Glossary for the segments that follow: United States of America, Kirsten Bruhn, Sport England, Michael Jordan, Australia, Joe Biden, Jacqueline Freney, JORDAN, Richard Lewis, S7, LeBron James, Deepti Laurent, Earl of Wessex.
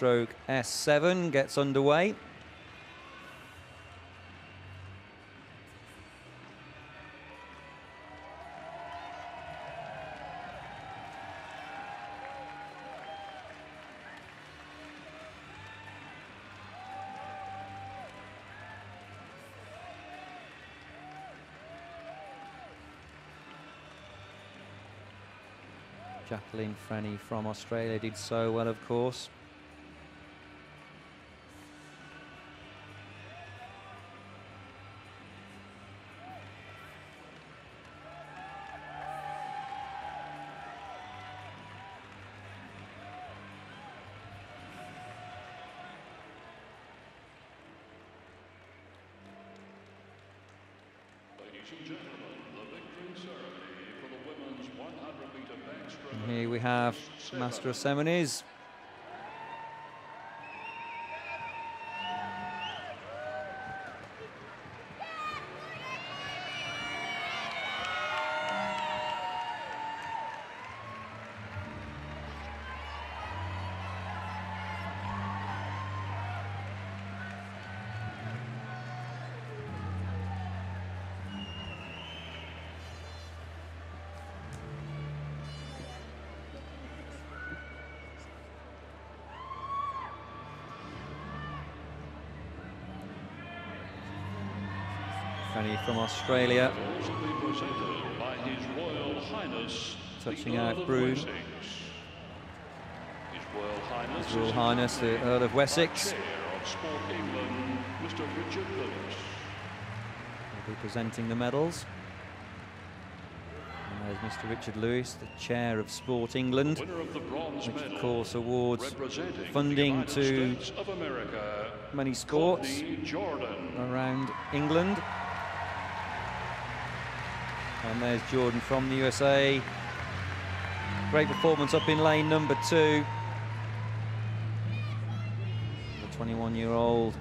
stroke S7 gets underway. Jacqueline Freney from Australia did so well, of course. Ladies and gentlemen, the victory ceremony for the women's 100-meter backstroke. And here we have Master of Ceremonies. Freney from Australia, by His Royal Highness, touching out Bruhn. His Royal Highness, the Earl of Wessex, of Sport England, Mr. Richard Lewis. He'll be presenting the medals. And there's Mr. Richard Lewis, the Chair of Sport England, which of course awards funding to many sports around England. And there's Jordan from the USA. Great performance up in lane number 2. The 21-year-old.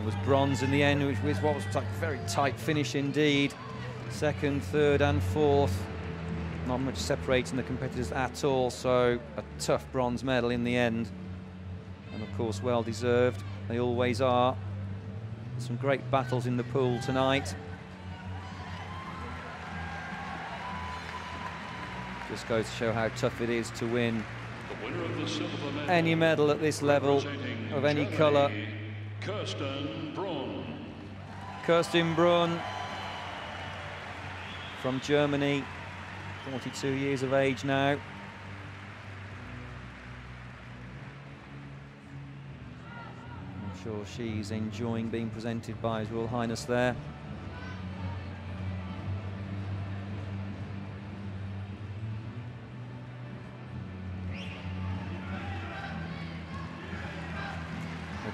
It was bronze in the end, which was what was a very tight finish indeed. Second, third and fourth. Not much separating the competitors at all, so a tough bronze medal in the end. And of course, well deserved. They always are. Some great battles in the pool tonight. Just goes to show how tough it is to win any medal at this level of any colour. Kirsten Bruhn from Germany, 42 years of age now. I'm sure she's enjoying being presented by His Royal Highness there.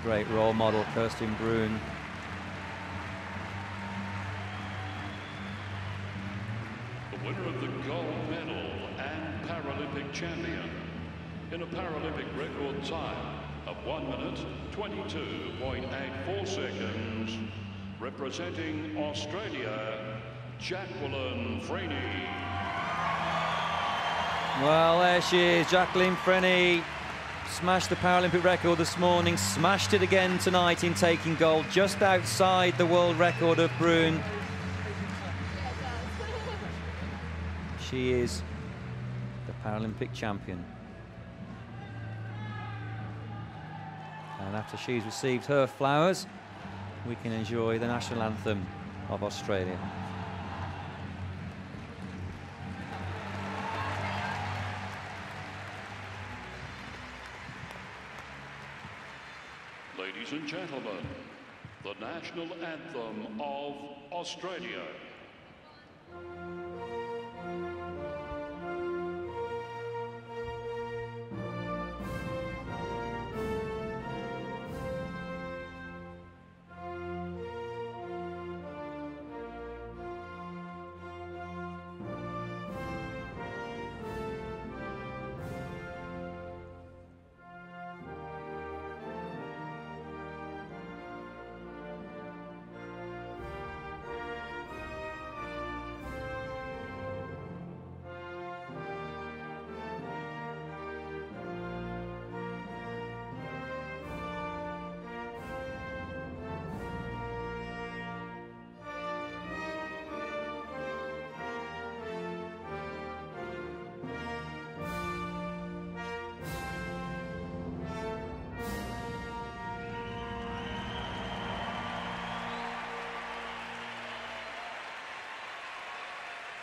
Great role model, Kirsten Bruhn. The winner of the gold medal and Paralympic champion in a Paralympic record time of 1:22.84, representing Australia, Jacqueline Freney. Well, there she is, Jacqueline Freney. Smashed the Paralympic record this morning, smashed it again tonight in taking gold, just outside the world record of Bruhn. She is the Paralympic champion. And after she's received her flowers, we can enjoy the national anthem of Australia. Ladies and gentlemen, the national anthem of Australia.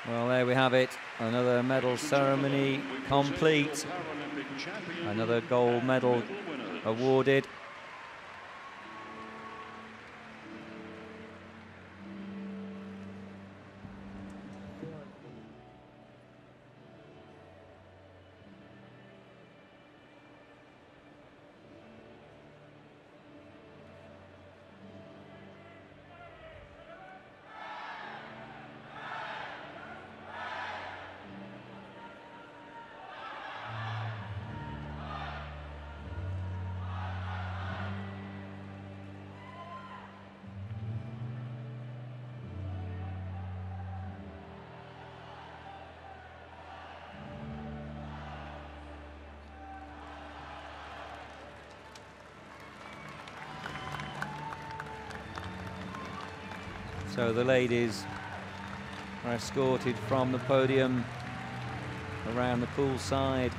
Well, there we have it. Another medal ceremony complete. Another gold medal awarded. So the ladies are escorted from the podium around the poolside.